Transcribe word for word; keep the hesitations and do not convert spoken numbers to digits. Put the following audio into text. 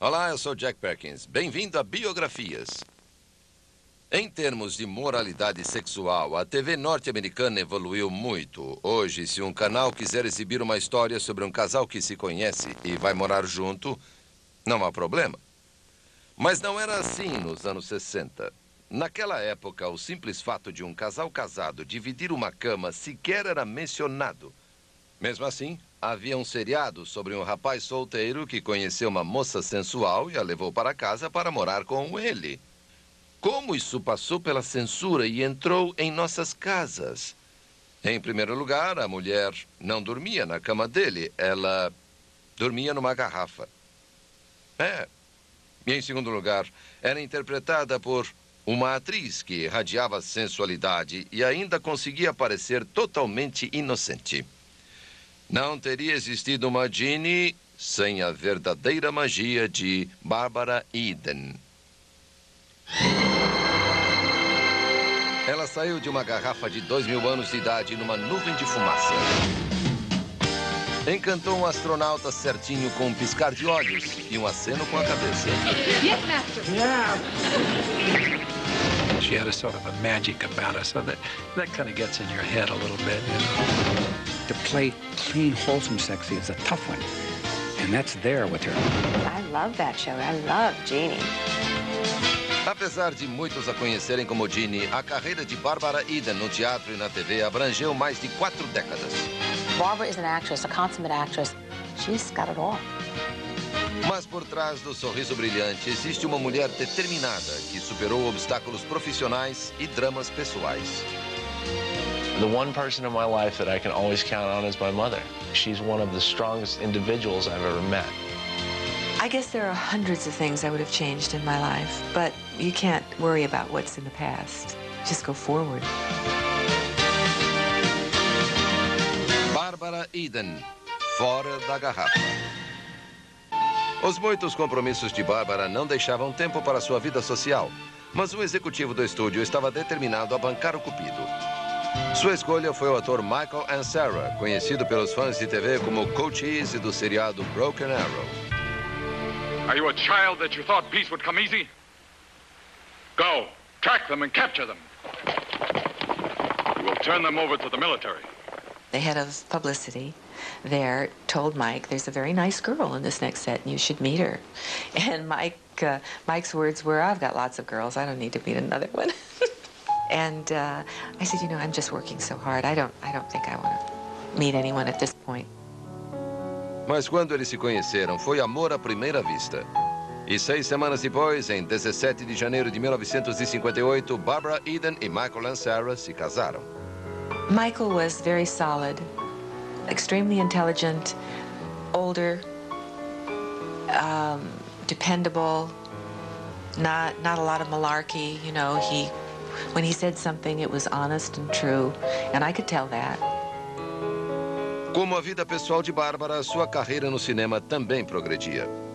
Olá, eu sou Jack Perkins. Bem-vindo a Biografias. Em termos de moralidade sexual, a T V norte-americana evoluiu muito. Hoje, se um canal quiser exibir uma história sobre um casal que se conhece e vai morar junto, não há problema. Mas não era assim nos anos sessenta. Naquela época, o simples fato de um casal casado dividir uma cama sequer era mencionado. Mesmo assim, havia um seriado sobre um rapaz solteiro que conheceu uma moça sensual e a levou para casa para morar com ele. Como isso passou pela censura e entrou em nossas casas? Em primeiro lugar, a mulher não dormia na cama dele, ela dormia numa garrafa. É. E em segundo lugar, era interpretada por uma atriz que irradiava sensualidade e ainda conseguia parecer totalmente inocente. Não teria existido uma Jeannie sem a verdadeira magia de Barbara Eden. Ela saiu de uma garrafa de dois mil anos de idade numa nuvem de fumaça. Encantou um astronauta certinho com um piscar de olhos e um aceno com a cabeça. Yes, master. Yeah. She had a sort of a magic about her, so that that kind of gets in your head a little bit. To play clean, wholesome, sexy is a tough one, and that's there with her. I love that show. I love Jeannie. Apesar de muitos a conhecerem como Jeannie, a carreira de Barbara Eden no teatro e na T V abrangeu mais de quatro décadas. Barbara is an actress, a consummate actress. She's got it all. Mas por trás do sorriso brilhante existe uma mulher determinada que superou obstáculos profissionais e dramas pessoais. The one person in my life that I can always count on is my mother. She's one of the strongest individuals I've ever met. I guess there are hundreds of things I would have changed in my life, but you can't worry about what's in the past. Just go forward. Barbara Eden, fora da garrafa. Os muitos compromissos de Barbara não deixavam tempo para sua vida social, mas o executivo do estúdio estava determinado a bancar o cupido. Sua escolha foi o ator Michael Ansara, conhecido pelos fãs de T V como co-cheese do seriado Broken Arrow. Are you a child that you thought peace would come easy? Go, track them and capture them. We will turn them over to the military. The head of publicity there told Mike, "There's a very nice girl in this next set, and you should meet her." And Mike, uh, Mike's words were, "I've got lots of girls. I don't need to meet another one." And uh, I said, you know, I'm just working so hard. I don't, I don't think I want to meet anyone at this point. Mas quando eles se conheceram, foi amor à primeira vista. E seis semanas depois, em dezessete de janeiro de mil novecentos e cinquenta e oito, Barbara Eden e Michael Ansara se casaram. Michael was very solid, extremely intelligent, older, um, dependable, not, not a lot of malarkey, you know, he... When he said something, it was honest and true, and I could tell that. Como a vida pessoal de Barbara, sua carreira no cinema também progredia.